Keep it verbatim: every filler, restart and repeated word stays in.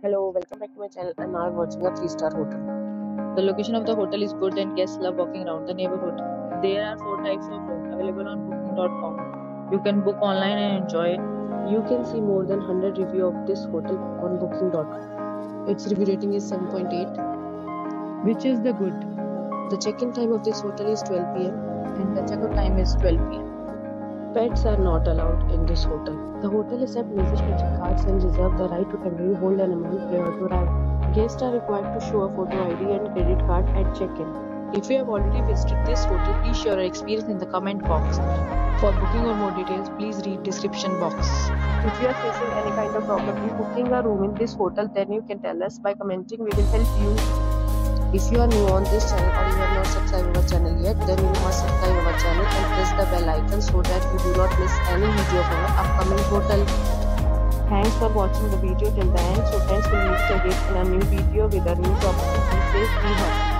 Hello, welcome back to my channel, and now I'm watching a three star hotel. The location of the hotel is good and guests love walking around the neighborhood. There are four types of rooms available on booking dot com. You can book online and enjoy it. You can see more than one hundred reviews of this hotel on booking dot com. Its review rating is seven point eight, which is the good. The check-in time of this hotel is twelve p m and the check-out time is twelve p m Pets are not allowed in this hotel. The hotel accepts major credit cards and reserves the right to temporarily hold an amount prior to arrival. Guests are required to show a photo I D and credit card at check-in. If you have already visited this hotel, please share your experience in the comment box. For booking or more details, please read description box. If you are facing any kind of problem in booking a room in this hotel, then you can tell us by commenting. We will help you. If you are new on this channel or you have not subscribed our channel yet, then you must subscribe our channel and press the bell icon so that you do not miss any video from our upcoming hotel. Thanks for watching the video till the end. So friends, we meet again in a new video with a new topic. Be safe, be happy.